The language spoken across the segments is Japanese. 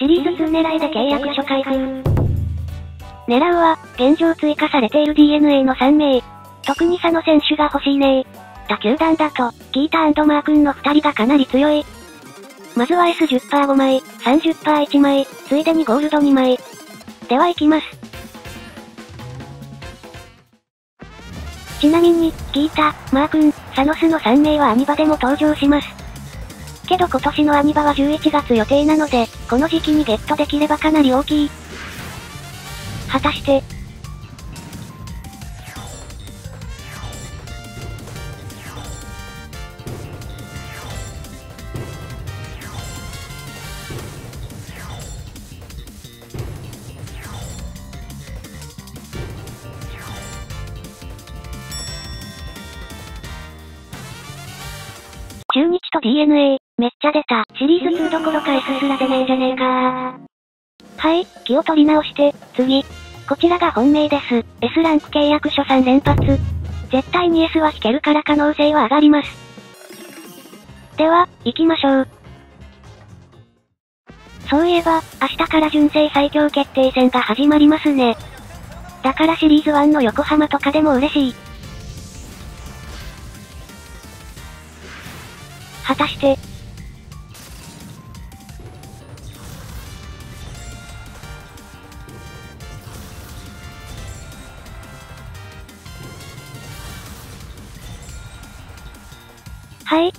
シリーズ2狙いで契約書開封。狙うは、現状追加されている DNA の3名。特に佐野選手が欲しいね。他球団だと、キータ&マー君の2人がかなり強い。まずは S10%5 枚、30%1 枚、ついでにゴールド2枚。では行きます。ちなみに、キータ、マー君、サノスの3名はアニバでも登場します。けど今年のアニバは11月予定なので、この時期にゲットできればかなり大きい。果たして、中日と DNA、めっちゃ出た。シリーズ2どころか S すら出ねえじゃねえかー。はい、気を取り直して、次。こちらが本命です。S ランク契約書3連発。絶対に S は引けるから可能性は上がります。では、行きましょう。そういえば、明日から純正最強決定戦が始まりますね。だからシリーズ1の横浜とかでも嬉しい。果たして、はい。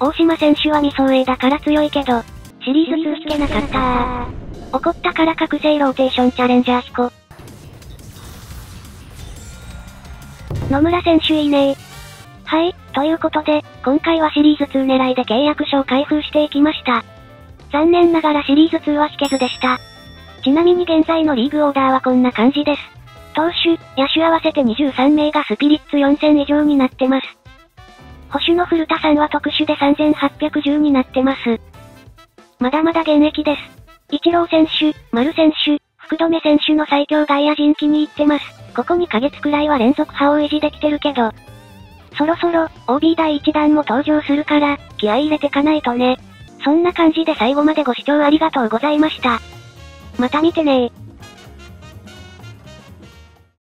大島選手は未走鋭だから強いけど、シリーズ2引けなかった。怒ったから覚醒ローテーションチャレンジャー彦。野村選手いいね。はい、ということで、今回はシリーズ2狙いで契約書を開封していきました。残念ながらシリーズ2は引けずでした。ちなみに現在のリーグオーダーはこんな感じです。投手、野手合わせて23名がスピリッツ4000以上になってます。捕手の古田さんは特殊で3810になってます。まだまだ現役です。イチロー選手、丸選手、福留選手の最強外野陣気に入ってます。ここ2ヶ月くらいは連続派を維持できてるけど、そろそろ、OB 第1弾も登場するから、気合い入れてかないとね。そんな感じで最後までご視聴ありがとうございました。また見てねー。